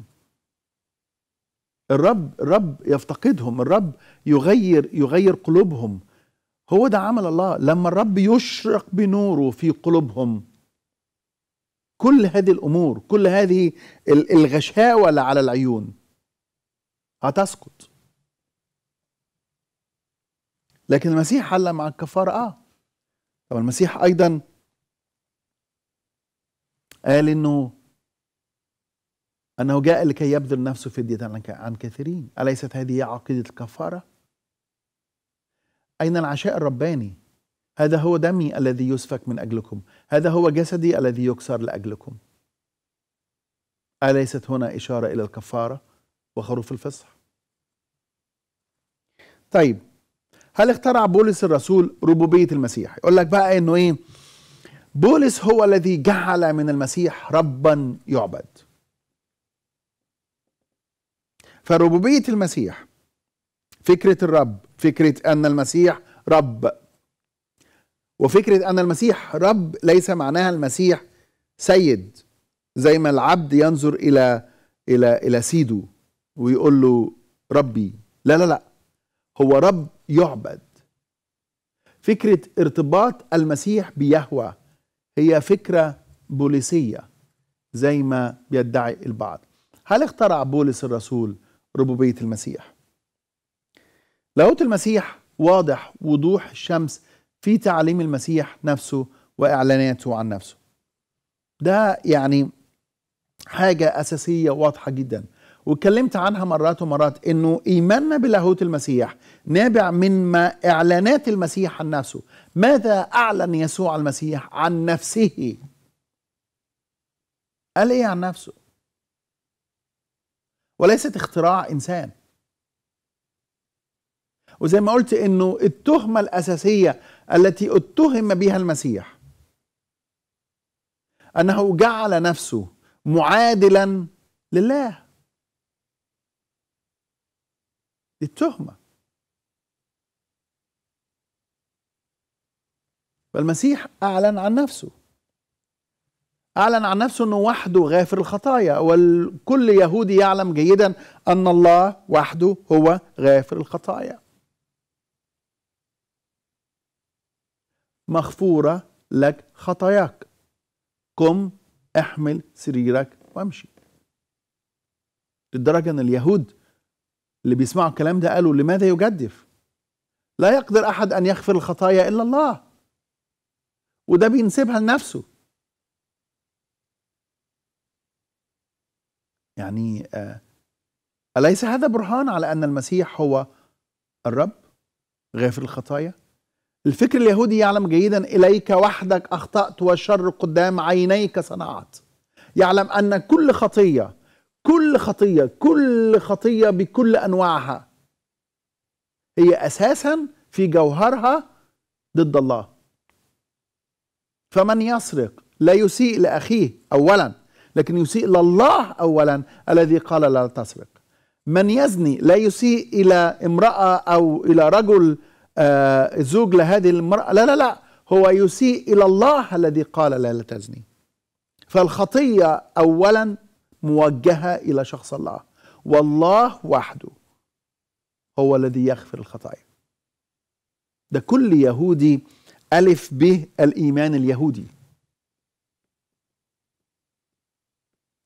الرب يفتقدهم، الرب يغير قلوبهم. هو ده عمل الله، لما الرب يشرق بنوره في قلوبهم كل هذه الأمور، كل هذه الغشاوة اللي على العيون هتسقط. لكن المسيح حل مع الكفارة. طب المسيح أيضا قال أنه جاء لكي يبذل نفسه فدية عن كثيرين. أليست هذه عقيدة الكفارة؟ أين العشاء الرباني؟ هذا هو دمي الذي يسفك من أجلكم، هذا هو جسدي الذي يكسر لأجلكم. أليست هنا إشارة إلى الكفارة وخروف الفصح؟ طيب هل اخترع بولس الرسول ربوبية المسيح؟ يقول لك بقى إنه إيه؟ بولس هو الذي جعل من المسيح ربا يعبد. فربوبية المسيح، فكرة الرب، فكرة أن المسيح رب، وفكرة أن المسيح رب ليس معناها المسيح سيد، زي ما العبد ينظر إلى سيده ويقول له ربي. لا لا لا، هو رب يعبد. فكرة ارتباط المسيح بيهوه هي فكرة بوليسية زي ما بيدعي البعض. هل اخترع بولس الرسول ربوبية المسيح؟ لاهوت المسيح واضح وضوح الشمس في تعليم المسيح نفسه وإعلاناته عن نفسه. ده يعني حاجة أساسية واضحة جدا، واتكلمت عنها مرات ومرات، إنه إيماننا بلاهوت المسيح نابع من ما إعلانات المسيح عن نفسه. ماذا أعلن يسوع المسيح عن نفسه؟ قال ايه عن نفسه؟ وليست اختراع انسان. وزي ما قلت انه التهمة الاساسية التي اتهم بها المسيح انه جعل نفسه معادلا لله. دي التهمة. فالمسيح اعلن عن نفسه. اعلن عن نفسه انه وحده غافر الخطايا، وكل يهودي يعلم جيدا ان الله وحده هو غافر الخطايا. مغفورة لك خطاياك، قم احمل سريرك وامشي. للدرجة ان اليهود اللي بيسمعوا الكلام ده قالوا لماذا يجدف؟ لا يقدر احد ان يغفر الخطايا الا الله. وده بينسبها لنفسه. يعني أليس هذا برهان على أن المسيح هو الرب غافر الخطايا؟ الفكر اليهودي يعلم جيدا إليك وحدك أخطأت والشر قدام عينيك صنعت. يعلم أن كل خطية بكل أنواعها هي أساسا في جوهرها ضد الله. فمن يسرق لا يسيء لأخيه أولا، لكن يسيء لله أولا الذي قال لا تسرق. من يزني لا يسيء إلى امرأة أو إلى رجل زوج لهذه المرأة، لا، هو يسيء إلى الله الذي قال لا تزني. فالخطية أولا موجهة إلى شخص الله، والله وحده هو الذي يغفر الخطايا. ده كل يهودي ألف به الإيمان اليهودي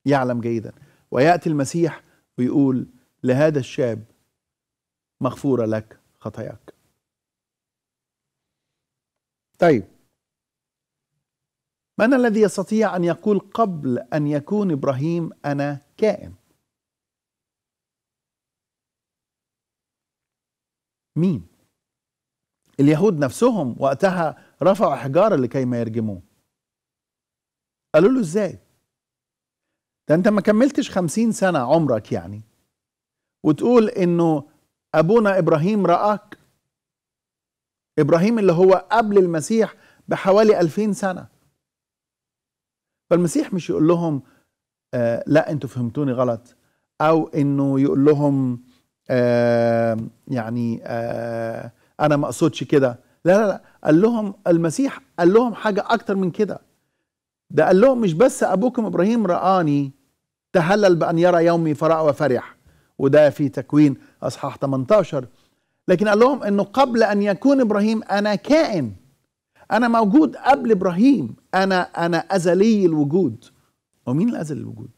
يعلم جيدا. ويأتي المسيح ويقول لهذا الشاب مغفورة لك خطاياك. طيب، من الذي يستطيع أن يقول قبل أن يكون إبراهيم أنا كائن؟ مين؟ اليهود نفسهم وقتها رفعوا حجارة لكي ما يرجموه. قالوا له ازاي؟ ده انت ما كملتش 50 سنة عمرك يعني، وتقول انه ابونا ابراهيم رآك. ابراهيم اللي هو قبل المسيح بحوالي 2000 سنة. فالمسيح مش يقول لهم لا انتوا فهمتوني غلط، او انه يقول لهم انا ما اقصدش كده. لا، قال لهم المسيح، قال لهم حاجه اكتر من كده. ده قال لهم مش بس ابوكم ابراهيم رآني تهلل بان يرى يومي فراء وفرح، وده في تكوين اصحاح 18، لكن قال لهم انه قبل ان يكون ابراهيم انا كائن. انا موجود قبل ابراهيم، انا ازلي الوجود. ومين الازلي الوجود؟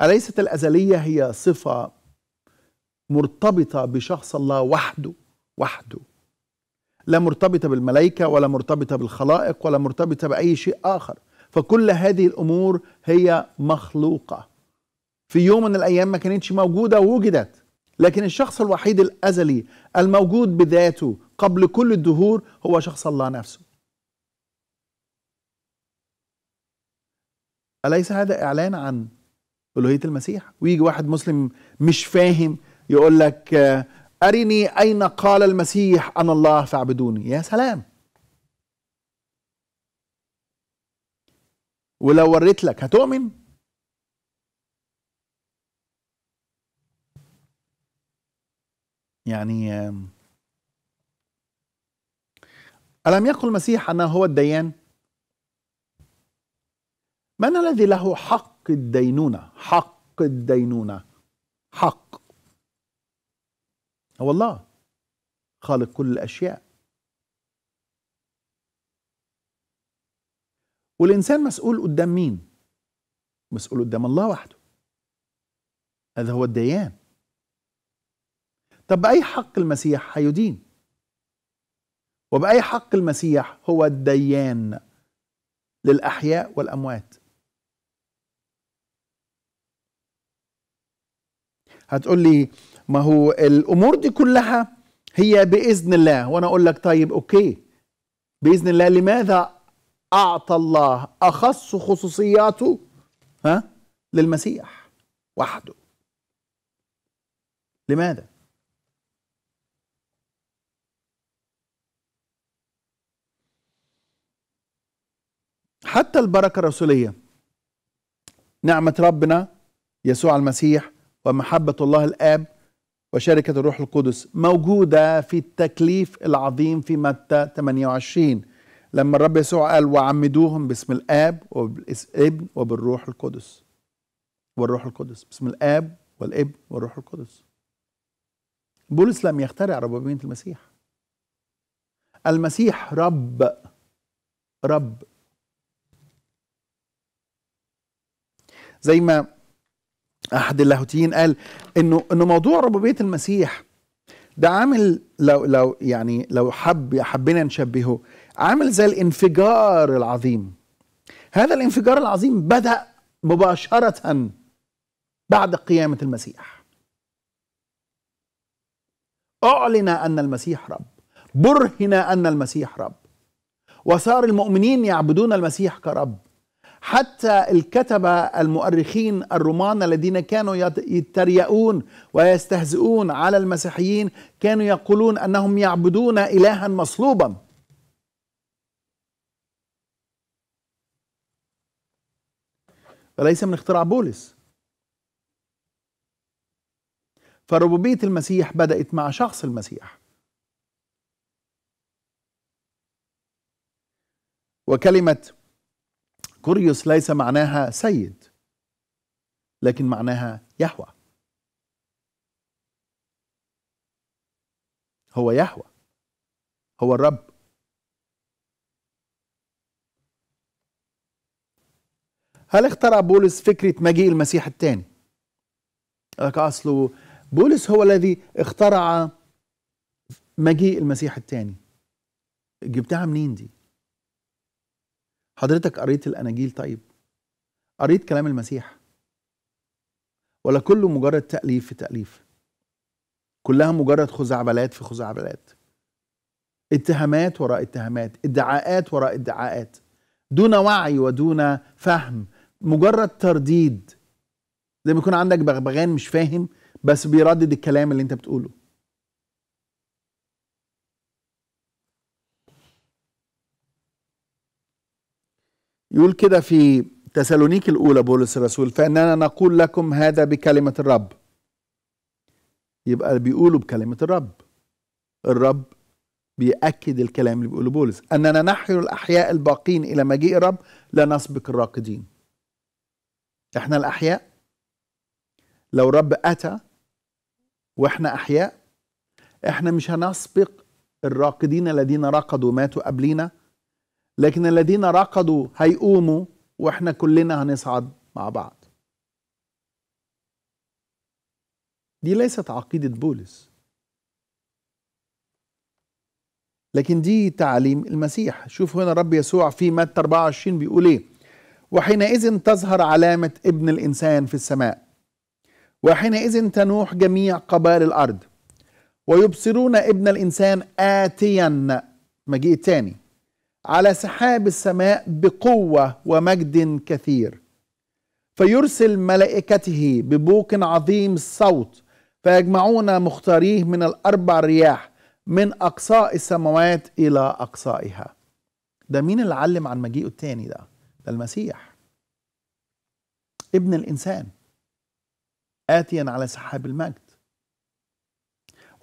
اليست الازليه هي صفه مرتبطه بشخص الله وحده، لا مرتبطة بالملائكة ولا مرتبطة بالخلائق ولا مرتبطة بأي شيء آخر. فكل هذه الأمور هي مخلوقة. في يوم من الأيام ما كانتش موجودة ووجدت، لكن الشخص الوحيد الأزلي الموجود بذاته قبل كل الدهور هو شخص الله نفسه. أليس هذا إعلان عن ألوهية المسيح؟ ويجي واحد مسلم مش فاهم يقول لك أرني أين قال المسيح أنا الله فاعبدوني. يا سلام، ولو وريت لك هتؤمن؟ يعني ألم يقل المسيح أنه هو الديان؟ من الذي له حق الدينونة؟ حق هو الله خالق كل الأشياء، والإنسان مسؤول قدام مين؟ مسؤول قدام الله وحده. هذا هو الديان. طب بأي حق المسيح هيدين؟ وبأي حق المسيح هو الديان للأحياء والأموات؟ هتقول لي ما هو الأمور دي كلها هي بإذن الله، وأنا أقول لك طيب أوكي بإذن الله. لماذا أعطى الله أخص خصوصياته للمسيح وحده. لماذا؟ حتى البركة الرسولية، نعمة ربنا يسوع المسيح ومحبة الله الآب وشركة الروح القدس موجودة في التكليف العظيم في متى 28 لما الرب يسوع قال وعمدوهم باسم الآب والابن وبالروح القدس. والروح القدس، باسم الآب والابن والروح القدس. بولس لم يخترع ربوبية المسيح. المسيح رب زي ما أحد اللاهوتيين قال إنه موضوع ربوبية المسيح ده عامل، لو يعني لو حبينا نشبهه، عامل زي الانفجار العظيم. هذا الانفجار العظيم بدأ مباشرة بعد قيامة المسيح. أعلن أن المسيح رب، برهن أن المسيح رب، وصار المؤمنين يعبدون المسيح كرب. حتى الكتبة المؤرخين الرومان الذين كانوا يتريقون ويستهزئون على المسيحيين كانوا يقولون أنهم يعبدون إلها مصلوبا. فليس من اختراع بولس. فربوبية المسيح بدأت مع شخص المسيح. وكلمة كوريوس ليس معناها سيد، لكن معناها يهوه. هو يهوه، هو الرب. هل اخترع بولس فكرة مجيء المسيح الثاني؟ أصله بولس هو الذي اخترع مجيء المسيح الثاني. جبتها منين دي؟ حضرتك قريت الأناجيل؟ طيب قريت كلام المسيح ولا كله مجرد تأليف في تأليف؟ كلها مجرد خزعبلات في خزعبلات، اتهامات وراء اتهامات، ادعاءات وراء ادعاءات، دون وعي ودون فهم، مجرد ترديد. زي ما يكون عندك بغبغان مش فاهم بس بيردد الكلام اللي انت بتقوله. يقول كده في تسالونيكي الأولى بولس الرسول: فإننا نقول لكم هذا بكلمة الرب. يبقى بيقولوا بكلمة الرب. الرب بيأكد الكلام اللي بيقوله بولس: أننا نحيو الأحياء الباقين إلى مجيء الرب، لا نسبق الراقدين. إحنا الأحياء. لو الرب أتى وإحنا أحياء، إحنا مش هنسبق الراقدين الذين رقدوا وماتوا قبلينا، لكن الذين رقدوا هيقوموا واحنا كلنا هنصعد مع بعض. دي ليست عقيدة بولس، لكن دي تعاليم المسيح. شوف هنا الرب يسوع في متى 24 بيقول ايه: وحينئذ تظهر علامة ابن الإنسان في السماء، وحينئذ تنوح جميع قبائل الأرض، ويبصرون ابن الإنسان آتيا، مجيء تاني، على سحاب السماء بقوة ومجد كثير، فيرسل ملائكته ببوق عظيم الصوت، فيجمعون مختاريه من الأربع رياح من أقصاء السماوات إلى أقصائها. ده مين اللي علم عن مجيئه التاني؟ ده المسيح ابن الإنسان آتيا على سحاب المجد.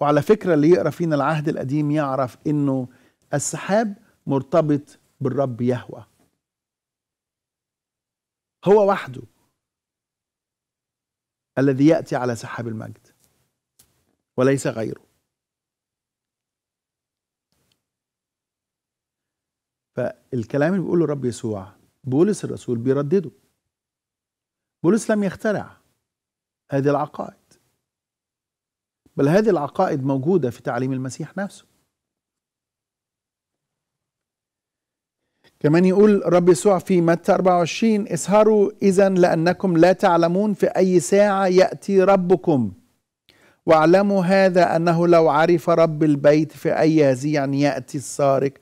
وعلى فكرة اللي يقرأ فينا العهد القديم يعرف إنه السحاب مرتبط بالرب يهوه، هو وحده الذي يأتي على سحاب المجد وليس غيره. فالكلام اللي بيقوله الرب يسوع بولس الرسول بيردده. بولس لم يخترع هذه العقائد، بل هذه العقائد موجودة في تعليم المسيح نفسه. كمان يقول الرب يسوع في متى 24: اسهروا إذا لأنكم لا تعلمون في أي ساعة يأتي ربكم، واعلموا هذا أنه لو عرف رب البيت في أي هزيع يأتي السارق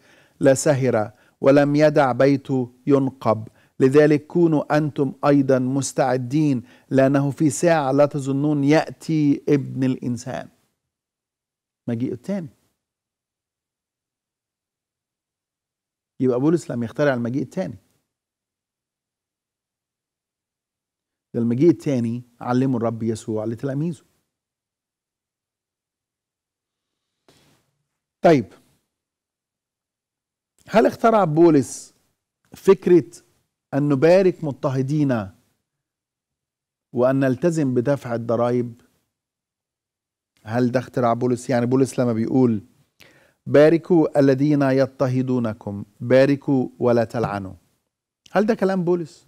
لسهر ولم يدع بيته ينقب، لذلك كونوا أنتم أيضا مستعدين، لأنه في ساعة لا تظنون يأتي ابن الإنسان مجيء التاني. يبقى بولس لم يخترع المجيء التاني، ده المجيء التاني علمه الرب يسوع لتلاميذه. طيب هل اخترع بولس فكرة أن نبارك مضطهدينا وأن نلتزم بدفع الضرائب؟ هل ده اختراع بولس؟ يعني بولس لما بيقول باركوا الذين يضطهدونكم، باركوا ولا تلعنوا، هل ده كلام بولس؟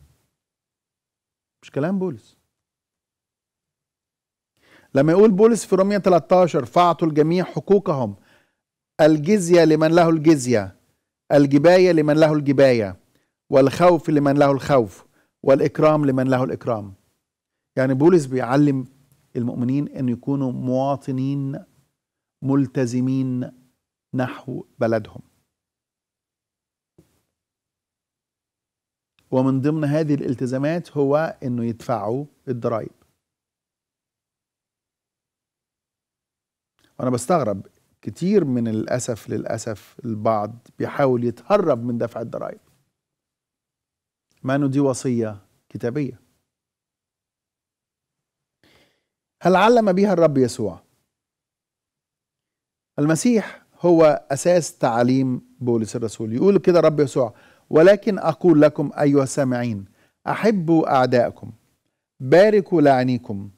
مش كلام بولس. لما يقول بولس في رومية 13 فاعطوا الجميع حقوقهم، الجزية لمن له الجزية، الجباية لمن له الجباية، والخوف لمن له الخوف، والإكرام لمن له الإكرام. يعني بولس بيعلم المؤمنين أن يكونوا مواطنين ملتزمين نحو بلدهم. ومن ضمن هذه الالتزامات هو أنه يدفعوا الضرائب. وأنا بستغرب كتير من الأسف، للأسف البعض بيحاول يتهرب من دفع الضرائب، مع أنه دي وصية كتابية. هل علم بها الرب يسوع؟ المسيح هو أساس تعاليم بولس الرسول. يقول كده الرب يسوع: ولكن أقول لكم أيها السامعين، أحبوا أعداءكم، باركوا لاعنيكم،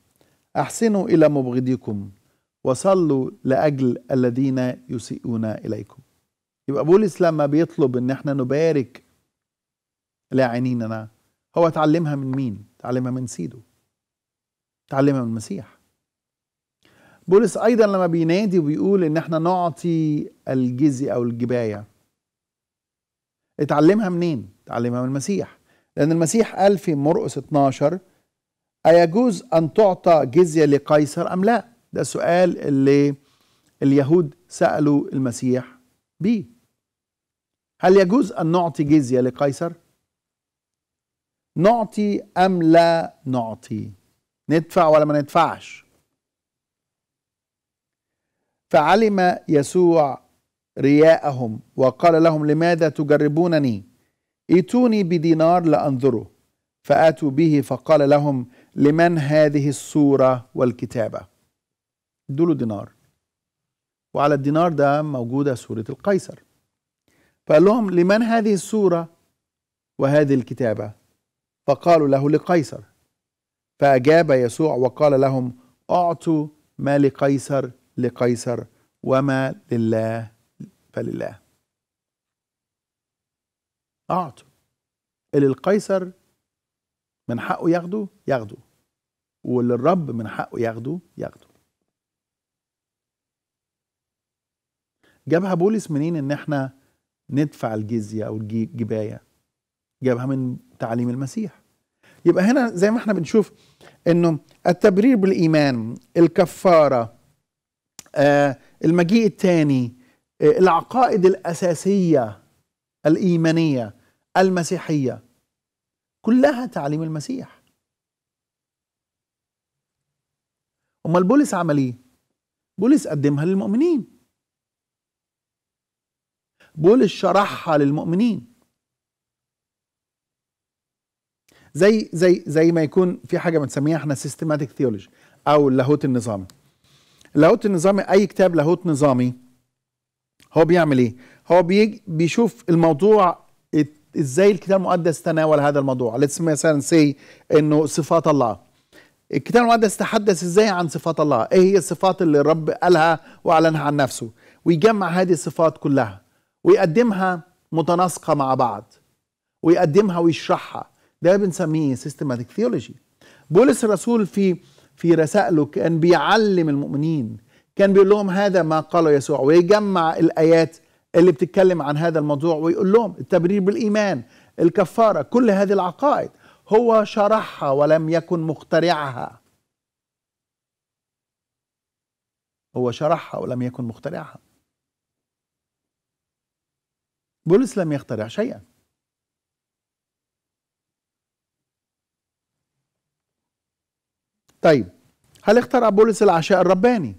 أحسنوا إلى مبغضيكم، وصلوا لأجل الذين يسيئون إليكم. يبقى بولس لما بيطلب إن احنا نبارك لاعنيننا، هو تعلمها من مين؟ تعلمها من سيده، تعلمها من المسيح. بولس أيضا لما بينادي وبيقول إن احنا نعطي الجزية أو الجباية، اتعلمها منين؟ اتعلمها من المسيح، لأن المسيح قال في مرقس 12: أيجوز أن تعطى جزية لقيصر أم لا؟ ده السؤال اللي اليهود سألوا المسيح بيه. هل يجوز أن نعطي جزية لقيصر؟ نعطي أم لا نعطي؟ ندفع ولا ما ندفعش؟ فعلم يسوع رياءهم وقال لهم: لماذا تجربونني؟ ائتوني بدينار لأنظره. فآتوا به، فقال لهم: لمن هذه الصورة والكتابة؟ ادوله دينار، وعلى الدينار ده موجودة صورة القيصر. فقال لهم: لمن هذه الصورة وهذه الكتابة؟ فقالوا له: لقيصر. فأجاب يسوع وقال لهم: أعطوا ما لقيصر لقيصر، وما لله فلله. أعطوا اللي القيصر من حقه ياخده ياخده، واللي الرب من حقه ياخده ياخده. جابها بولس منين ان احنا ندفع الجزية او الجباية؟ جابها من تعليم المسيح. يبقى هنا زي ما احنا بنشوف انه التبرير بالإيمان، الكفارة، المجيء الثاني، العقائد الأساسية الإيمانية المسيحية كلها تعليم المسيح. امال بولس عمل ايه؟ بولس قدمها للمؤمنين، بولس شرحها للمؤمنين. زي ما يكون في حاجه بنسميها احنا سيستماتيك ثيولوجي او اللاهوت النظامي. اللاهوت النظامي، اي كتاب لاهوت نظامي هو بيعمل ايه؟ هو بيشوف الموضوع ازاي الكتاب المقدس تناول هذا الموضوع. ليتس مثلا سي انه صفات الله، الكتاب المقدس تحدث ازاي عن صفات الله؟ ايه هي الصفات اللي الرب قالها واعلنها عن نفسه؟ ويجمع هذه الصفات كلها ويقدمها متناسقه مع بعض، ويقدمها ويشرحها. ده بنسميه سيستماتيك ثيولوجي. بولس الرسول في رسائله كان بيعلم المؤمنين، كان بيقول لهم هذا ما قاله يسوع، ويجمع الايات اللي بتتكلم عن هذا الموضوع، ويقول لهم التبرير بالايمان، الكفاره، كل هذه العقائد هو شرحها ولم يكن مخترعها. هو شرحها ولم يكن مخترعها. بولس لم يخترع شيئا، طيب هل اخترع بولس العشاء الرباني؟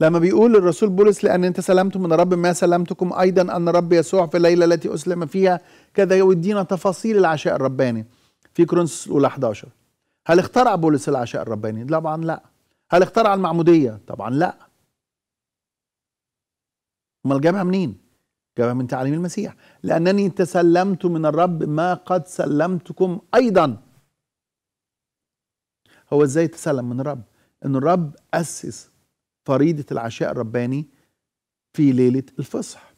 لما بيقول الرسول بولس لأن أنت سلمتم من رب ما سلمتكم أيضا أن رب يسوع في الليلة التي أسلم فيها كذا، يودينا تفاصيل العشاء الرباني في كورنثوس الأولى 11. هل اخترع بولس العشاء الرباني؟ طبعا لا. هل اخترع المعمودية؟ طبعا لا. أمال جابها منين؟ جابها من تعاليم المسيح، لأنني تسلمت من الرب ما قد سلمتكم أيضا. هو إزاي تسلم من الرب؟ إن الرب أسس فريضة العشاء الرباني في ليلة الفصح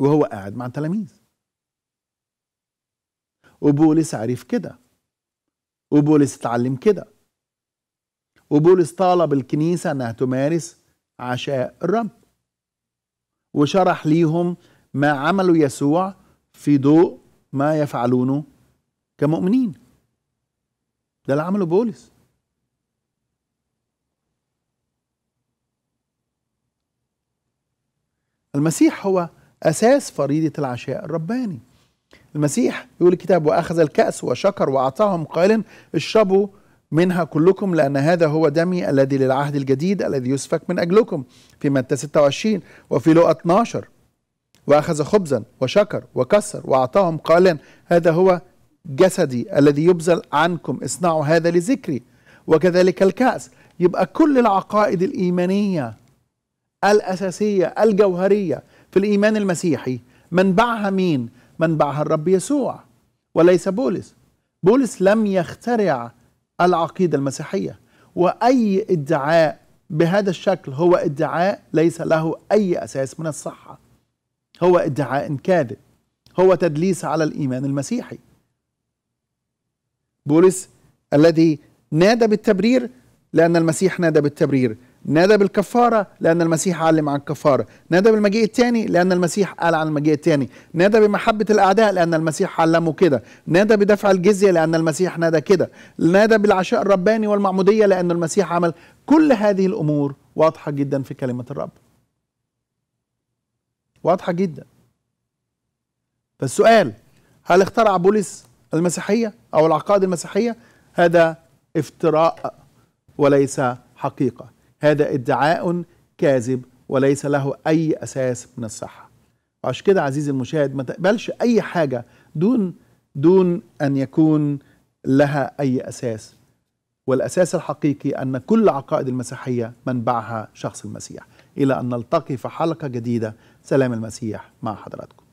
وهو قاعد مع التلاميذ، وبولس عرف كده، وبولس اتعلم كده، وبولس طالب الكنيسة أنها تمارس عشاء الرب، وشرح ليهم ما عمله يسوع في ضوء ما يفعلونه كمؤمنين. ده اللي عمله بولس. المسيح هو أساس فريضة العشاء الرباني. المسيح يقول الكتاب: وأخذ الكأس وشكر وأعطاهم قائلا: اشربوا منها كلكم، لأن هذا هو دمي الذي للعهد الجديد الذي يسفك من أجلكم، في متى 26. وفي لوقا 12: وأخذ خبزا وشكر وكسر وأعطاهم قائلا: هذا هو جسدي الذي يبذل عنكم، اصنعوا هذا لذكري. وكذلك الكأس. يبقى كل العقائد الإيمانية الأساسية الجوهرية في الإيمان المسيحي منبعها مين؟ منبعها الرب يسوع وليس بولس. بولس لم يخترع العقيدة المسيحية، وأي ادعاء بهذا الشكل هو ادعاء ليس له أي أساس من الصحة، هو ادعاء كاذب، هو تدليس على الإيمان المسيحي. بولس الذي نادى بالتبرير لأن المسيح نادى بالتبرير، نادى بالكفارة لأن المسيح علم عن الكفارة، نادى بالمجيء الثاني لأن المسيح قال عن المجيء الثاني، نادى بمحبة الأعداء لأن المسيح علمه كده، نادى بدفع الجزية لأن المسيح نادى كده، نادى بالعشاء الرباني والمعمودية لأن المسيح عمل. كل هذه الأمور واضحة جدا في كلمة الرب، واضحة جدا. فالسؤال: هل اخترع بولس المسيحية أو العقائد المسيحية؟ هذا افتراء وليس حقيقة، هذا ادعاء كاذب وليس له أي أساس من الصحة. وعشان كده عزيزي المشاهد ما تقبلش أي حاجة دون أن يكون لها أي أساس، والأساس الحقيقي أن كل عقائد المسيحية منبعها شخص المسيح. إلى أن نلتقي في حلقة جديدة، سلام المسيح مع حضراتكم.